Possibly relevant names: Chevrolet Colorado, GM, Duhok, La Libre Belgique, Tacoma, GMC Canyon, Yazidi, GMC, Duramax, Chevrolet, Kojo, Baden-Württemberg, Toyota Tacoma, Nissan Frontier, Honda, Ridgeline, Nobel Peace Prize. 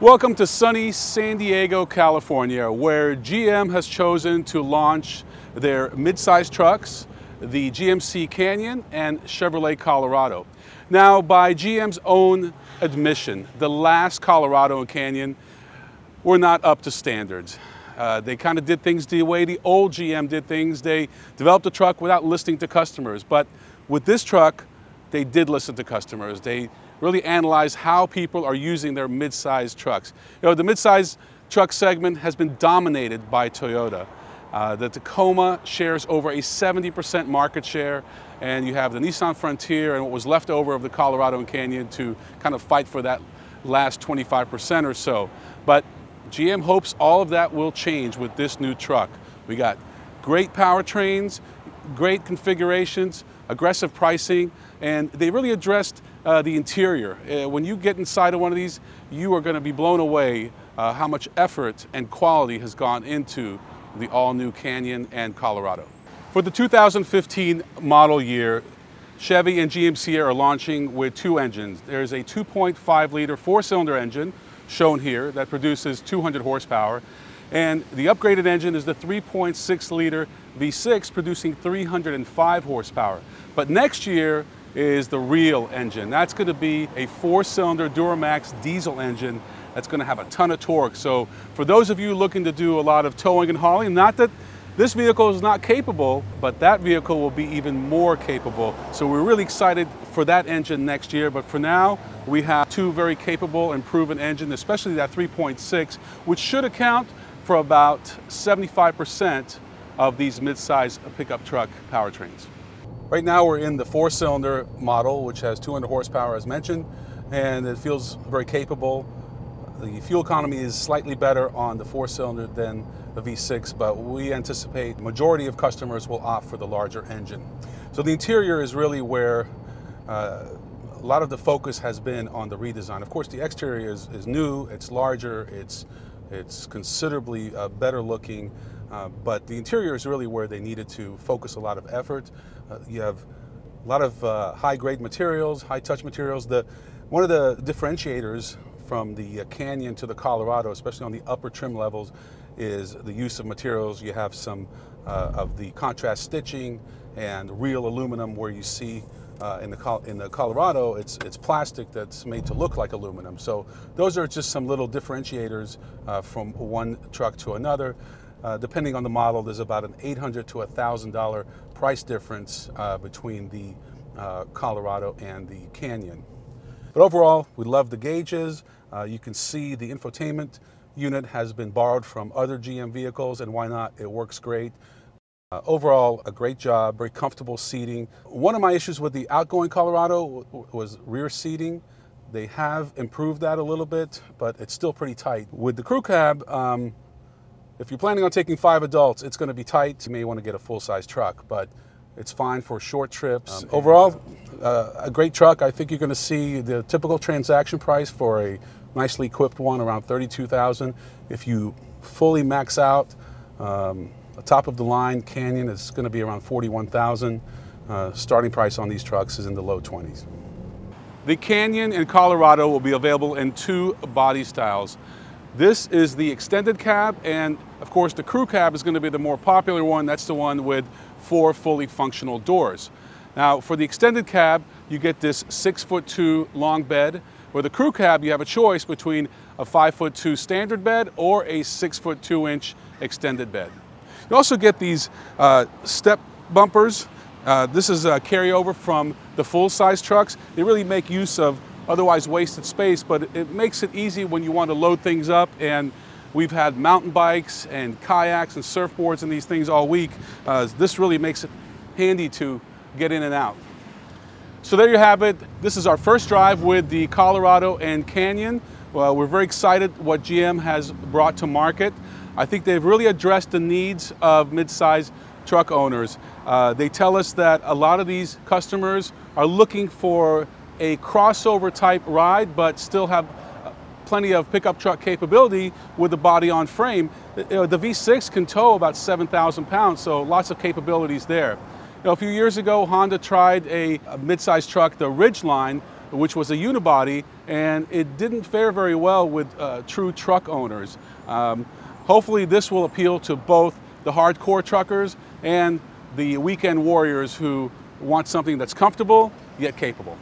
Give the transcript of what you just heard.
Welcome to sunny San Diego, California, where GM has chosen to launch their mid-size trucks, the GMC Canyon and Chevrolet Colorado. Now, by GM's own admission, the last Colorado and Canyon were not up to standards. They kind of did things the way the old GM did things. They developed a truck without listening to customers. But with this truck, they did listen to customers. They really analyze how people are using their mid-size trucks. You know, the mid-size truck segment has been dominated by Toyota. The Tacoma shares over a 70% market share, and you have the Nissan Frontier and what was left over of the Colorado and Canyon to kind of fight for that last 25% or so. But GM hopes all of that will change with this new truck. We got great powertrains, great configurations, aggressive pricing, and they really addressed the interior. When you get inside of one of these, you are going to be blown away how much effort and quality has gone into the all-new Canyon and Colorado. For the 2015 model year, Chevy and GMC are launching with two engines. There's a 2.5-liter four-cylinder engine shown here that produces 200 horsepower, and the upgraded engine is the 3.6-liter V6 producing 305 horsepower. But next year is the real engine. That's going to be a four-cylinder Duramax diesel engine that's going to have a ton of torque. So for those of you looking to do a lot of towing and hauling, not that this vehicle is not capable, but that vehicle will be even more capable. So we're really excited for that engine next year. But for now, we have two very capable and proven engines, especially that 3.6, which should account for about 75% of these mid-size pickup truck powertrains. Right now we're in the four-cylinder model, which has 200 horsepower as mentioned, and it feels very capable. The fuel economy is slightly better on the four-cylinder than the V6, but we anticipate the majority of customers will opt for the larger engine. So the interior is really where a lot of the focus has been on the redesign. Of course, the exterior is new, it's larger, it's considerably better looking, but the interior is really where they needed to focus a lot of effort. You have a lot of high-grade materials, high-touch materials. One of the differentiators from the Canyon to the Colorado, especially on the upper trim levels, is the use of materials. You have some of the contrast stitching and real aluminum, where you see in the Colorado, it's plastic that's made to look like aluminum. So those are just some little differentiators from one truck to another. Depending on the model, there's about an $800 to $1,000 price difference between the Colorado and the Canyon. But overall, we love the gauges. You can see the infotainment unit has been borrowed from other GM vehicles, and why not? It works great. Overall, a great job, very comfortable seating. One of my issues with the outgoing Colorado was rear seating. They have improved that a little bit, but it's still pretty tight. With the crew cab, if you're planning on taking 5 adults, it's going to be tight. You may want to get a full-size truck, but it's fine for short trips. Overall, a great truck. I think you're going to see the typical transaction price for a nicely equipped one around $32,000. If you fully max out, the top of the line Canyon is going to be around $41,000. Starting price on these trucks is in the low 20s. The Canyon and Colorado will be available in two body styles. This is the extended cab, and of course the crew cab is going to be the more popular one. That's the one with 4 fully functional doors. Now for the extended cab, you get this 6'2" long bed. With the crew cab, you have a choice between a 5'2" standard bed or a 6'2" extended bed. You also get these step bumpers. This is a carryover from the full-size trucks. They really make use of otherwise wasted space, but it makes it easy when you want to load things up. And we've had mountain bikes and kayaks and surfboards and these things all week. This really makes it handy to get in and out. So there you have it. This is our first drive with the Colorado and Canyon. Well, we're very excited what GM has brought to market. I think they've really addressed the needs of mid-size truck owners. They tell us that a lot of these customers are looking for a crossover type ride, but still have plenty of pickup truck capability with the body on frame. The V6 can tow about 7,000 pounds, so lots of capabilities there. You know, a few years ago, Honda tried a mid-size truck, the Ridgeline, which was a unibody, and it didn't fare very well with true truck owners. Hopefully this will appeal to both the hardcore truckers and the weekend warriors who want something that's comfortable yet capable.